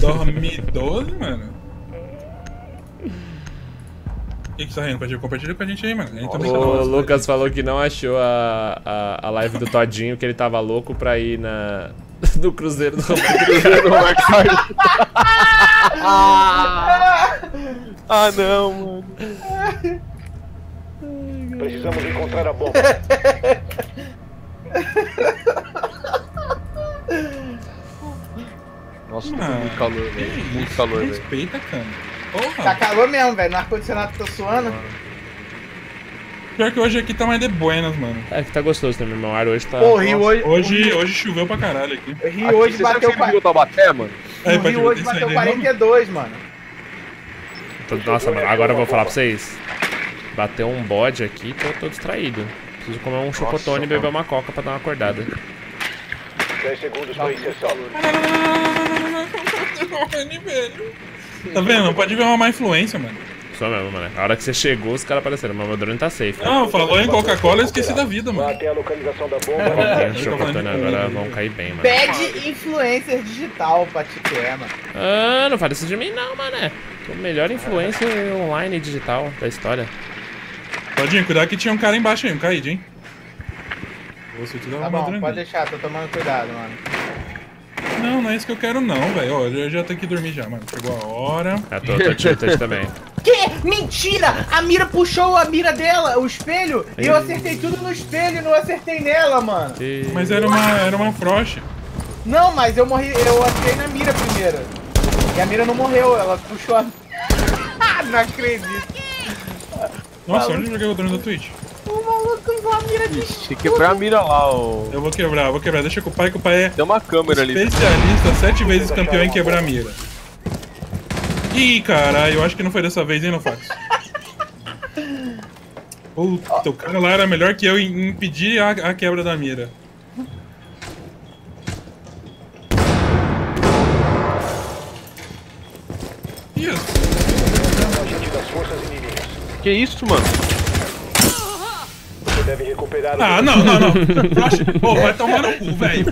Dorme 12, mano? O que você tá rindo, Patife? Compartilha com a gente aí, mano. O Lucas falou que não achou a live do Todinho, que ele tava louco pra ir na... do Cruzeiro do Rockstar. Ah, não, mano. Precisamos encontrar a bomba. Nossa, tá muito calor, velho. Muito calor, velho. Respeita, cara. Porra. Tá calor mesmo, velho. No ar-condicionado tô suando. Pior que hoje aqui tá mais de buenas, mano. É que tá gostoso também, meu ar hoje tá... Pô, Rio hoje... Hoje choveu pra caralho aqui. Rio hoje bateu... Rio hoje bateu 42, mano. Nossa, mano, agora eu vou falar pra vocês. Bateu um bode aqui que eu tô distraído. Preciso comer um chocotone e beber uma coca pra dar uma acordada. 10 segundos pra inserção. Tá vendo? Pode ver uma má influência, mano. Só mesmo, mano. A hora que você chegou, os caras apareceram, mas meu drone tá safe. Não, né? Falou em Coca-Cola e esqueci da vida, mano. Até a localização da bomba. Agora vão cair bem, mano. Pede influencer digital pra te criar, mano. Ah, não fala isso de mim não, mano. O melhor influencer online e digital da história. Todinho, cuidado que tinha um cara embaixo aí, um caído, hein. Tá bom, pode deixar, tô tomando cuidado, mano. Não, não é isso que eu quero não, velho. Ó, eu já tenho que dormir já, mano. Chegou a hora. Ah, tô também. Que? Mentira! A mira puxou a mira dela, o espelho, e eu acertei tudo no espelho e não acertei nela, mano. Mas era uma froche. Não, mas eu morri, eu acertei na mira primeiro. E a mira não morreu, ela puxou a... Não acredito. Nossa, onde eu joguei o drone da Twitch? O maluco usou a mira de escudo. Tem que quebrar a mira lá, ô. Eu vou quebrar. Deixa com o pai, que o pai é... Tem uma câmera ali. Especialista, 7 vezes campeão em quebrar a mira. Ih, caralho, eu acho que não foi dessa vez, hein, Nofaxo? Puta, o cara lá era melhor que eu em impedir a quebra da mira. Isso. Que isso, mano? Deve recuperar. Ah, não. Pô, vai tomar no cu, velho.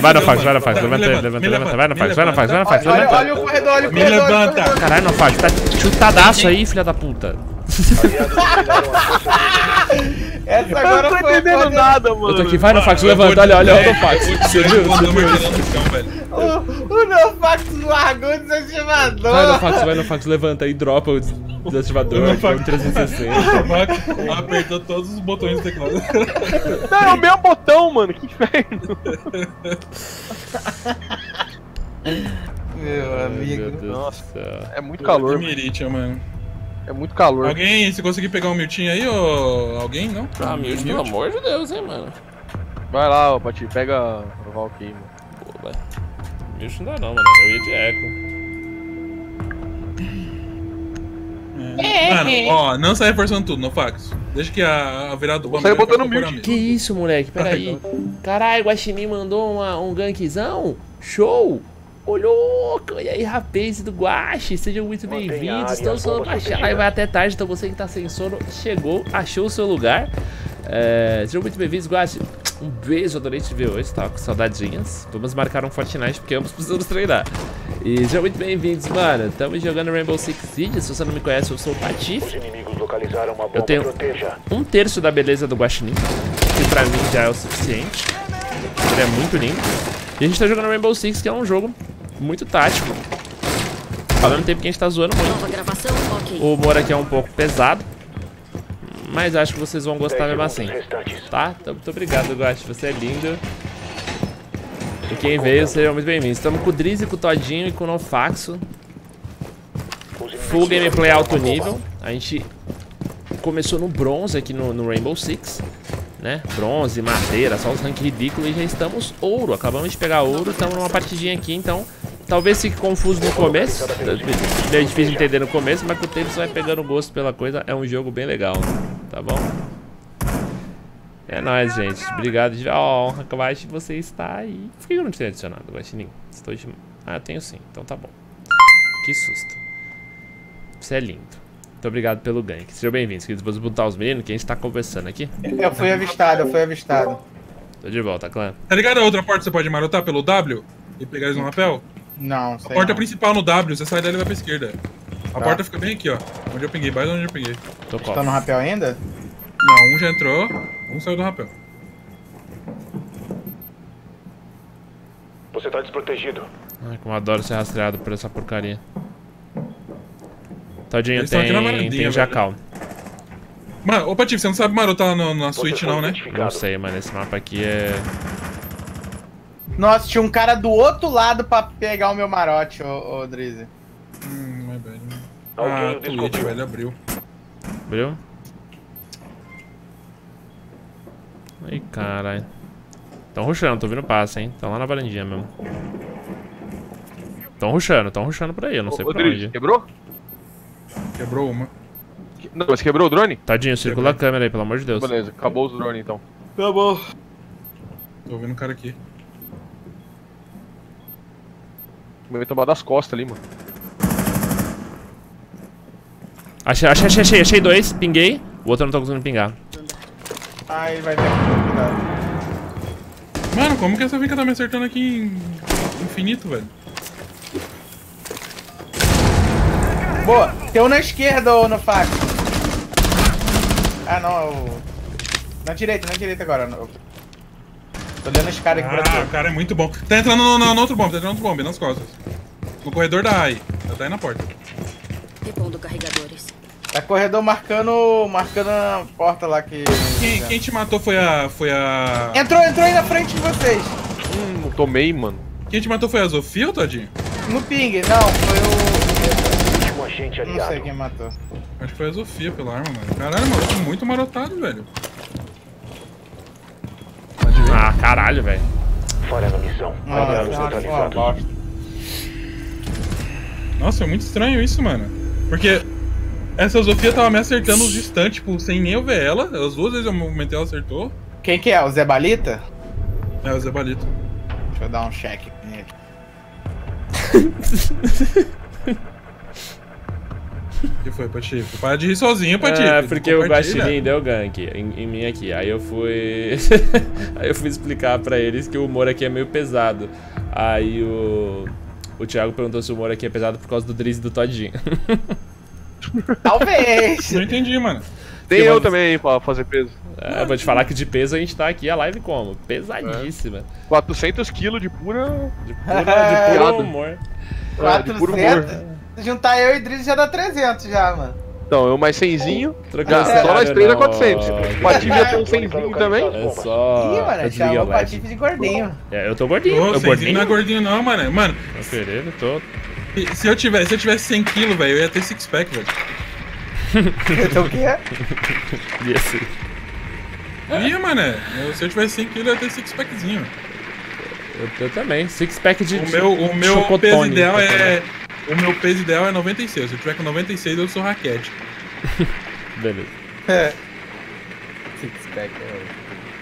Vai, Nofaxo. Levanta. Vai, Nofaxo. Olha o corredor, Me levanta. Caralho, Nofaxo, tá chutadaço aí, filha da puta. Essa agora não tô entendendo nada, mano. Eu tô aqui, vai, Nofaxo, levanta. Olha, Nofaxo. Você viu? O Nofaxo largou o desativador. Vai, Nofaxo, levanta aí, dropa o desativador, o 360. Apertou todos os botões do teclado. Não, é o meu botão, mano, que inferno. Meu amigo, nossa. É muito calor. Que miritia, mano. É muito calor. Alguém, se conseguir pegar um Miltinho aí, ou alguém, não? Ah, Miltinho, pelo amor de Deus, hein, mano. Vai lá, Patife, pega o Valk aí, mano. Pô, vai. Miltinho não dá não, mano. Eu ia de Echo. Mano, ó, não sai reforçando tudo, Nofaxo. Deixa que a virada do bomba... Sai botando Miltinho. Que isso, moleque, peraí. Caralho, o Guaxinim mandou um gankzão? Show! Ô, louco! E aí, rapaz do Guaxi, sejam muito bem-vindos. Estamos falando pra achar e vai até tarde, então você que tá sem sono chegou, achou o seu lugar. Sejam muito bem-vindos, Guaxi. Um beijo, adorei te ver hoje, tava com saudadinhas. Vamos marcar um Fortnite porque ambos precisamos treinar. E sejam muito bem-vindos, mano. Estamos jogando Rainbow Six Siege. Se você não me conhece, eu sou o Patife. Eu tenho 1/3 da beleza do Guaxinim, que pra mim já é o suficiente. Ele é muito lindo. E a gente tá jogando Rainbow Six, que é um jogo muito tático. Ao mesmo tempo que a gente tá zoando muito. O humor aqui é um pouco pesado, mas acho que vocês vão gostar mesmo assim. Tá? Então, muito obrigado, Guaxi. Você é lindo. E quem veio, sejam muito bem-vindos. Estamos com o Drizzy, com o Todinho e com o Nofaxo. Full gameplay alto nível. A gente começou no bronze aqui no Rainbow Six, né? Bronze, madeira, só os ranks ridículos. E já estamos ouro, acabamos de pegar ouro. Estamos numa partidinha aqui, então talvez fique confuso no começo, é difícil de entender no começo, mas com o tempo você vai pegando gosto pela coisa. É um jogo bem legal, tá bom? É nóis, gente, obrigado. Ó, honra que você está aí. Por que eu não tinha adicionado, Guaxinim? Estou de... Ah, eu tenho sim, então tá bom. Que susto. Você é lindo. Muito obrigado pelo gank. Sejam bem-vindos, queridos. Vamos botar os meninos que a gente tá conversando aqui. Eu fui avistado. Tô de volta, clã. Tá ligado a outra porta que você pode marotar pelo W e pegar eles no rapel? Não, sei. A porta principal no W, você sai dela e vai pra esquerda. A porta fica bem aqui, ó. Onde eu peguei, mais onde eu peguei. Tô tá no rapel ainda? Não, um já entrou, um saiu do rapel. Você tá desprotegido. Ai, como eu adoro ser rastreado por essa porcaria. Todinho, tem jacal. Mano, ô Patife, você não sabe marotar na suíte não, né? Não sei, mano, esse mapa aqui é... Nossa, tinha um cara do outro lado pra pegar o meu marote, ô Drizzy. É bem... Ah, Twitch, velho, abriu. Abriu? Ai, caralho. Tão rushando, tô ouvindo passe, hein. Tão lá na varandinha mesmo. Tão rushando por aí, eu não sei por onde. Quebrou? Quebrou uma. Não, mas quebrou o drone? Tadinho, circula a câmera aí, pelo amor de Deus. Beleza, acabou os drones então. Acabou. Tô ouvindo um cara aqui. Eu ia tomar das costas ali, mano. Achei dois, pinguei. O outro eu não tô conseguindo pingar. Ai, vai ter que cuidar. Mano, como que essa vinca tá me acertando aqui em infinito, velho? Boa, tem um na esquerda, ô Nofaxo. Ah, não, eu... na direita agora. Eu... Tô olhando os caras aqui pra trás. Ah, o cara é muito bom. Tá entrando no outro bomb, nas costas. No corredor da AI. Ela tá aí na porta. Repondo carregadores. Tá corredor marcando a porta lá que... Quem te matou foi a... Entrou aí na frente de vocês. Tomei, mano. Quem te matou foi a Zofia ou Todinho? No ping, não, foi o... Gente aliado. Não sei quem matou. Acho que foi a Zofia pela arma, mano. Caralho, mano, eu tô muito marotado, velho. Ah, caralho, velho. Fora da missão. Nossa, é muito estranho isso, mano. Porque essa Zofia tava me acertando os distantes, tipo, sem nem eu ver ela. As duas vezes eu movimentei, ela acertou. Quem que é? O Zé Balita? É, o Zé Balita. Deixa eu dar um check nele. O que foi, Patife? Para de rir sozinho, Patife. Ah, porque o Guaxinim deu gank em mim aqui. Aí eu fui... Aí eu fui explicar pra eles que o humor aqui é meio pesado. Aí o Thiago perguntou se o humor aqui é pesado por causa do Drizzy e do Todinho. Talvez! Não entendi, mano. Tem eu também pra fazer peso. É, vou te falar que de peso a gente tá aqui a live como? Pesadíssima. 400 kg de pura... De puro humor. 400? Juntar eu e Drizzy já dá 300 já, mano. Então, eu mais 100zinho, só nós 3 dá 400. O Patife já tem um 100zinho também. É só... Ih, mano, chama o Patife de gordinho. É, eu tô gordinho. Ô, 100zinho não é gordinho não, mano. Mano, eu tô... Se eu tivesse 100 kg, velho, eu ia ter six-pack, velho. Então o que é? Ia ser. Ia, mano. Se eu tivesse 100 kg, eu ia ter six-packzinho. Eu também. Six-pack de chocotone. O meu peso ideal é... O meu peso ideal é 96, se eu tiver com 96 eu sou raquete. Beleza. É.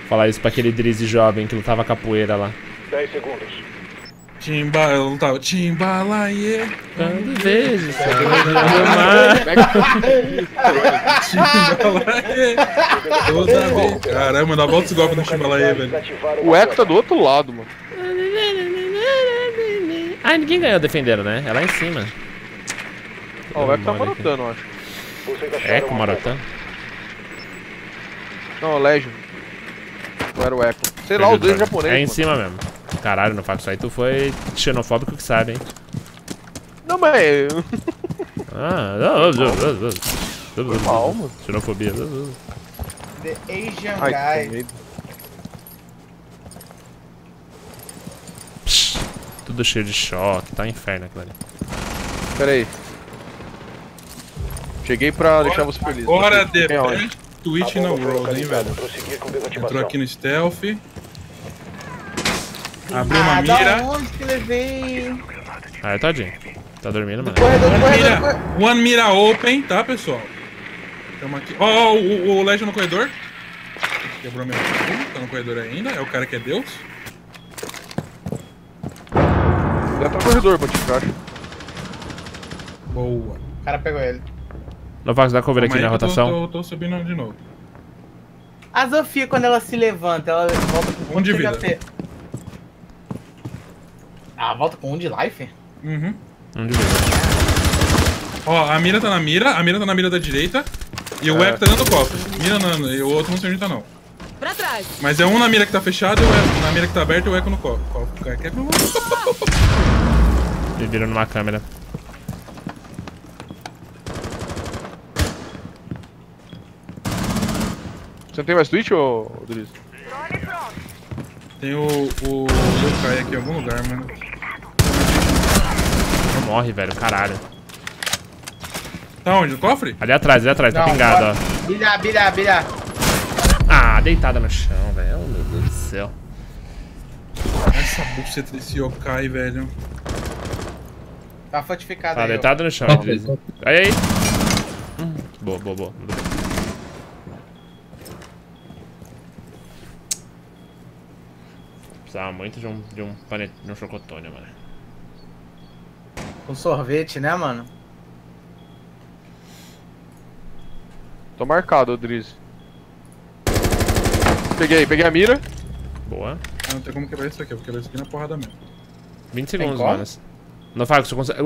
Falar isso pra aquele Drizzy jovem que lutava capoeira lá. 10 segundos. Eu lutava Timbalaie. Quando vejo, Timbalaie. Caramba, dá volta esse golpe no Timbalaie, velho. O Echo tá do outro lado, mano. Ah, ninguém ganhou defendendo, né? É lá em cima. Ó, o Echo tá marotando, eu acho. Echo marotando? Não, Legion. Não era o Echo. Sei lá, os dois japoneses. É em cima mesmo. Caralho, no Faxo, aí tu foi xenofóbico que sabe, hein? Não, mas... Ah, mal, mano. Xenofobia. The Asian guy. Tudo cheio de choque, tá um inferno aquilo ali. Pera aí. Cheguei pra deixar você feliz. Bora de Twitch na world, hein, velho. Entrou aqui no stealth. Abriu uma mira. Ah, tadinho. Tá dormindo, mano. One mira open, tá, pessoal? Tamo aqui. Ó, o Legend no corredor. Quebrou meu escudo, tá no corredor ainda. É o cara que é Deus. Dá pra corredor, Patife, eu acho. Boa. O cara pegou ele. Novax, dá cover aqui na rotação. Tô subindo de novo. A Zofia, quando ela se levanta, ela volta com 1 de vida. Ah, volta com 1 de life? Uhum. Um de dois. Ó, a mira tá na mira. A mira tá na mira da direita. E o Echo tá dentro do copo. Mira não, e o outro não sei onde tá não. Pra trás. Mas é um na mira que tá fechada e o Echo na mira que tá aberta e o Echo no copo. Ele virou numa câmera. Você não tem mais Twitch, ô Drizzy? Tem o Lucas aqui em algum lugar, mano. Não morre, velho, caralho. Tá onde? No cofre? Ali atrás, tá pingado, ó. Bira. Ah, deitada no chão, velho. Meu Deus do céu. Essa buceta desse yokai, velho. Tá fortificado aí. Tá deitado no chão, Drizzy. Aí. Boa. Precisava muito de um chocotone, mano. Um sorvete, né, mano? Tô marcado, Drizzy. Peguei a mira. Boa. Ah, não tem como quebrar isso aqui, eu vou quebrar isso aqui na porrada mesmo. 20 segundos, mano.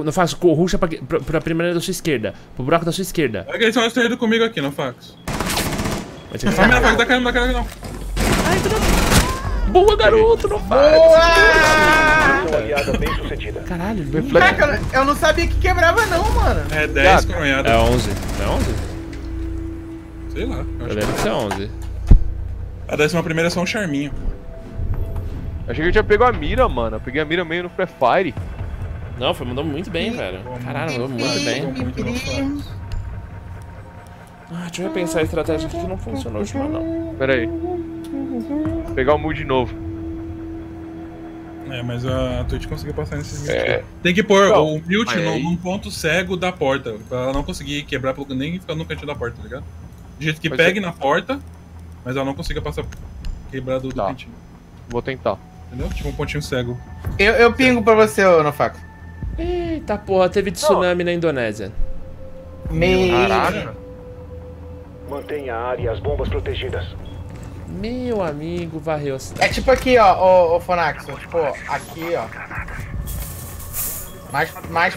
Nofaxo, ruxa pra primeira da sua esquerda, pro buraco da sua esquerda. Eles são distraídos comigo aqui, Nofaxo. Não, Nofaxo, dá caindo, não dá caindo, não. Ai, tudo bem. Boa, garoto, não para! Boa! Caralho, caraca, eu não sabia que quebrava não, mano. É 10 coronhada. É 11. Não é 11? Sei lá. Eu deve ser 11. A 11ª é só um charminho. Achei que eu tinha pego a mira, mano. Eu peguei a mira meio no Free Fire. Não, foi, mandou muito bem, velho. Caralho, mandou muito bem. Ah, deixa eu repensar a estratégia aqui que não funcionou, última não. Pera aí. Pegar o mood de novo. É, mas a Twitch conseguiu passar nesses Tem que pôr o mute num ponto cego da porta, pra ela não conseguir quebrar, nem ficar no cantinho da porta, tá ligado? De jeito que pegue na porta, mas ela não consiga passar quebrado do cantinho. Vou tentar. Entendeu? Tipo um pontinho cego. Eu pingo pra você, ô Nofaxo. Eita porra, teve tsunami na Indonésia. Meu caralho. Mantenha a área e as bombas protegidas. Meu amigo, varreu a cidade. É tipo aqui, ó, o Fonaxo. Tipo, aqui, ó. Mais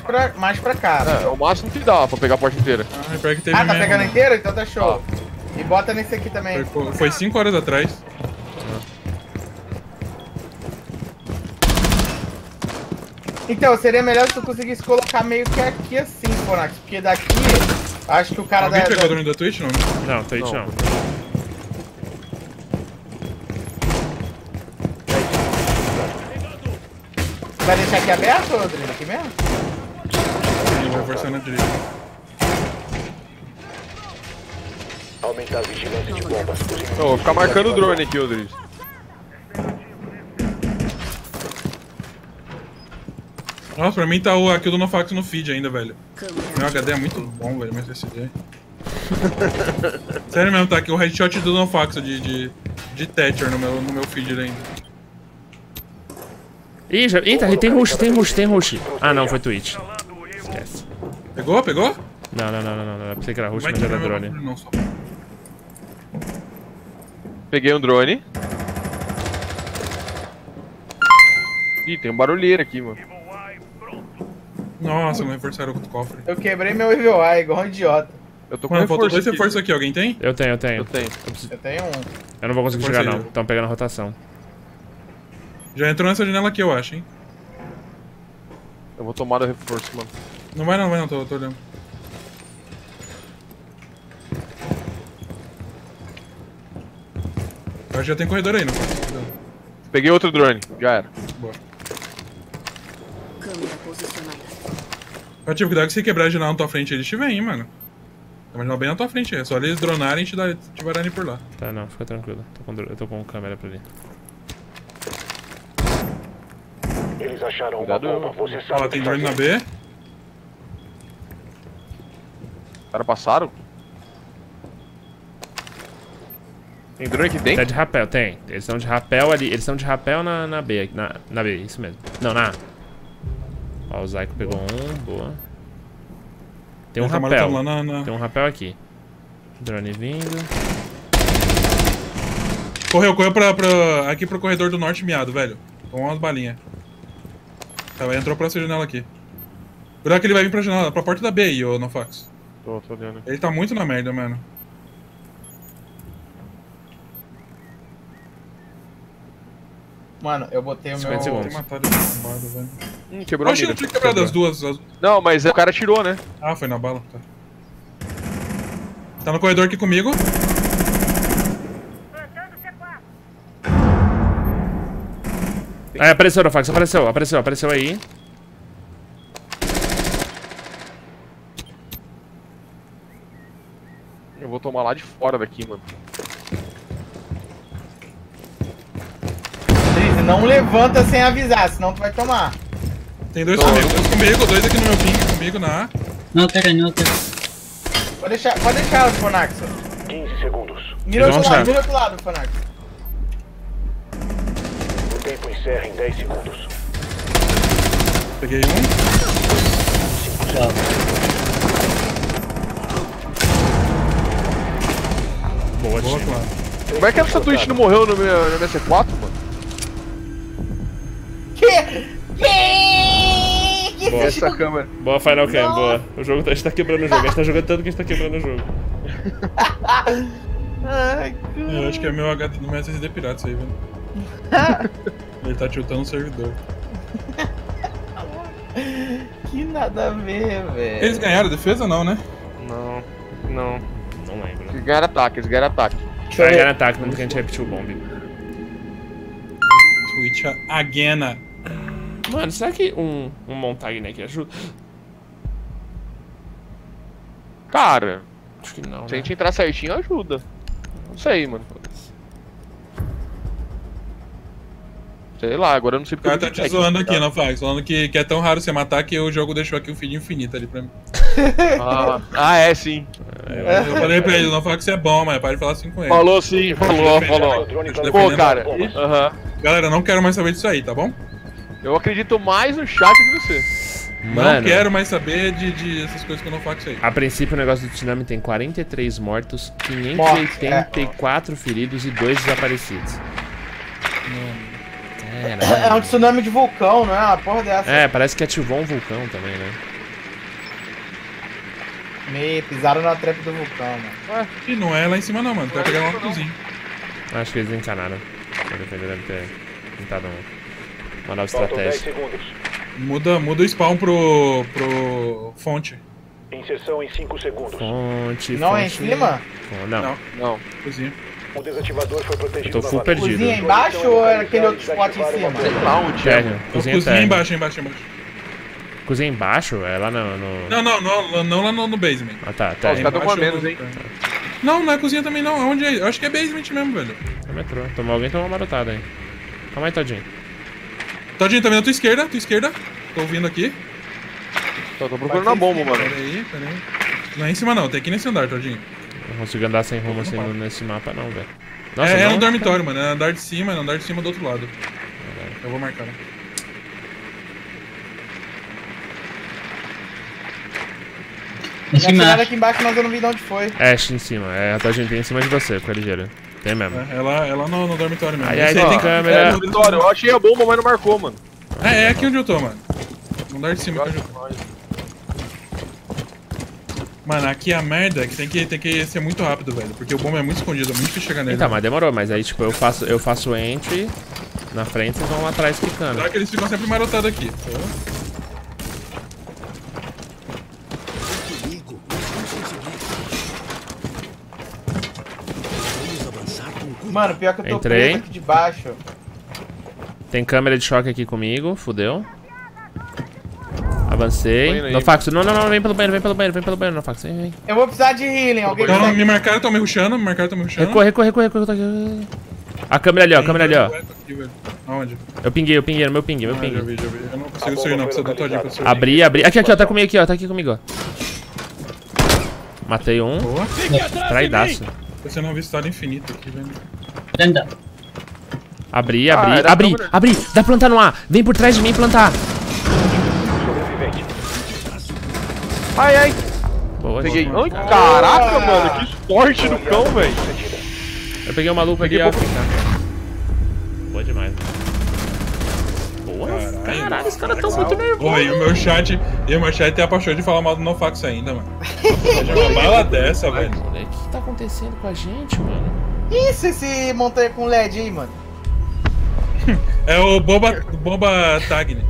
pra cá. É, o máximo que dá pra pegar a porta inteira. Ah, pior que teve tá mesmo, pegando inteira? Então tá show. Ó. E bota nesse aqui também. Foi 5 horas atrás. Então, seria melhor se tu conseguisse colocar meio que aqui assim, Fonaxo. Porque daqui, acho que o cara alguém pegou o drone da Twitch, não? Não, Twitch não. Vai deixar aqui aberto, Rodrigo? Aqui mesmo? Sim, vai forçar na direita. Aumentar a vigilância de bombas. Vou ficar marcando o drone aqui, Rodrigo. Nossa, pra mim tá o aqui do Nofaxo no feed ainda, velho. Meu HD é muito bom, velho, meu SSD. Sério mesmo, tá aqui o headshot do Nofaxo de Thatcher no meu feed ainda. Ih, eita, tem rush. Ah, não, foi Twitch. Esquece. Pegou? Não. Pensei que era rush, mas era drone. Peguei um drone. Ih, tem um barulheiro aqui, mano. Nossa, não reforçaram o cofre. Eu quebrei meu EVI, igual um idiota. Eu tô com mano, faltou 2 reforços aqui, alguém tem? Eu tenho um. Eu não vou conseguir chegar, não. Estão pegando a rotação. Já entrou nessa janela aqui, eu acho, hein? Eu vou tomar o reforço, mano. Não vai não, tô olhando. Eu acho que já tem corredor aí, não? Peguei outro drone, já era. Boa. Câmera posicionada. Patife, cuidado que se quebrar a janela na tua frente eles te vêm, hein, mano. Tem uma janela bem na tua frente, é só eles dronarem e te vararem por lá. Tá, não, fica tranquilo. Eu tô com câmera pra ali. Eles acharam uma bomba, você sabe. Ela tem drone na B. Os caras passaram? Tem drone aqui dentro? Tá de rapel, tem. Eles estão de rapel ali. Eles estão de rapel na B. Na B, isso mesmo. Não, na A. Ó, o Zyko pegou um, boa. Tem um rapel. Tem um rapel aqui. Drone vindo. Correu aqui pro corredor do norte miado, velho. Tomou umas balinhas. Ela entrou pra essa janela aqui. Cuidado que ele vai vir pra janela, pra porta da B aí, ô Nofaxo. Tô olhando. Ele tá muito na merda, mano. Mano, eu botei o meu... Segundos. Quebrou a mira. Eu tinha quebrado as duas. Não, mas o cara tirou, né? Ah, foi na bala. Tá, tá no corredor aqui comigo. Ah, apareceu, Nofaxo, apareceu aí. Eu vou tomar lá de fora daqui, mano. Não levanta sem avisar, senão tu vai tomar. Tem dois comigo, dois aqui no meu ping, comigo na A. Não, pera, não, pera. Pode deixar, Fonaxo. 15 segundos. Mira do outro lado, mira do outro lado, Fonaxo. O tempo encerra em 10 segundos. Peguei um. 5 segundos. Boa, claro. Como é que essa Twitch não morreu no meu C4, mano? Que boa, essa câmera. Boa, Final Cam, boa. O jogo tá, a gente tá quebrando o jogo, a gente tá jogando tanto que a gente tá quebrando o jogo. Ai, eu acho que é meu HT no meu SSD pirata isso aí, velho. Ele tá tiltando o servidor. Que nada a ver, velho. Eles ganharam defesa ou não, né? Não lembro. Eles ganharam ataque, mesmo que a gente repetiu o bombe. Twitch again. Mano, será que um Montagna aqui ajuda? Cara, acho que não. Se a gente entrar certinho, ajuda. Não sei, mano. Sei lá, agora eu não sei porque. O cara tá te zoando aqui, Nofaxo. Falando que é tão raro você matar que o jogo deixou aqui um feed infinito ali pra mim. Ah, é sim. Eu falei pra ele, Nofaxo, você é bom, mas para de falar assim com ele. Falou sim, falou. Pô, cara. Galera, não quero mais saber disso aí, tá bom? Eu acredito mais no chat que você. Mano, não quero mais saber de essas coisas que eu não faço aí. A princípio, o negócio do tsunami tem 43 mortos, 584 feridos e 2 desaparecidos. É um tsunami de vulcão, não é? Uma porra dessa. É, parece que ativou um vulcão também, né? Me pisaram na trepa do vulcão, mano. Ué, e não é lá em cima não, mano. Vai pegar lá no cozinho. Acho que eles encanaram. Deve ter tentado uma nova estratégia. Muda o spawn pro fonte. Inserção em 5 segundos. Fonte. Não é em cima? Não. Cozinha. O desativador foi protegido. Eu tô full perdido. Cozinha embaixo ou é aquele outro spot em cima? Sei lá onde é. Cozinha embaixo. Cozinha embaixo? É lá no... Não lá no basement. Ah tá. Os caras estão com menos, hein? Não é cozinha também não. Onde é? Eu acho que é basement mesmo, velho. É metrô. Alguém tomou uma marotada aí. Calma aí, Todinho. Todinho, tá vendo a tua esquerda, Tô ouvindo aqui. Tô procurando a bomba, mano. Pera aí. Não é em cima não, tem aqui nesse andar, Todinho. Não consigo andar sem rumo assim nesse mapa não, velho. Nossa, é no dormitório, mano. É no andar de cima, do outro lado. Caralho. Eu vou marcar, né? Não aqui embaixo, mas eu não vi de onde foi. É, em cima. É, a Todinho tem em cima de você, com a ligeira. Tem mesmo. É lá no dormitório mesmo. Aí tem câmera. É no dormitório, eu achei a bomba, mas não marcou, mano. É aqui onde eu tô, mano. Vamos dar de cima aqui onde eu tô. Mano, aqui a merda é que tem que ser muito rápido, velho. Porque o bomba é muito escondido, é muito difícil chegar nele. Tá, mas demorou, mas aí tipo, eu faço entry na frente e vocês vão lá atrás picando. Claro que eles ficam sempre marotados aqui. Mano, pior que eu tô preso aqui de baixo. Tem câmera de choque aqui comigo, fudeu. Avancei. Nofaxo, não, vem pelo banheiro, Nofaxo, vem. Eu vou precisar de healing, alguém. Não, me marcaram, tão me rushando. Corre, a câmera ali, ó, Aonde? Eu pinguei, no meu ping, eu vi. Eu não consigo sair não, precisa do Todinho pra sair. Abri. Aqui, ó, tá comigo aqui, ó, tá aqui comigo, ó. Matei um. Traidaço. Você não viu estado infinito aqui, velho. Abri. Dá pra plantar no ar. Vem por trás de mim plantar. Ai. Boa, peguei. Ai, caraca, mano. Que sorte do cão, velho. Eu peguei um maluco aqui. Boa demais. Mano. Porra, caralho, os caras tão muito nervosos. Porra, e o meu chat tem a paixão de falar mal do Nofaxo ainda, mano. Uma bala dessa, velho. Moleque, o que tá acontecendo com a gente, mano? Isso, esse montanha com LED aí, mano. É o Bomba Tagni.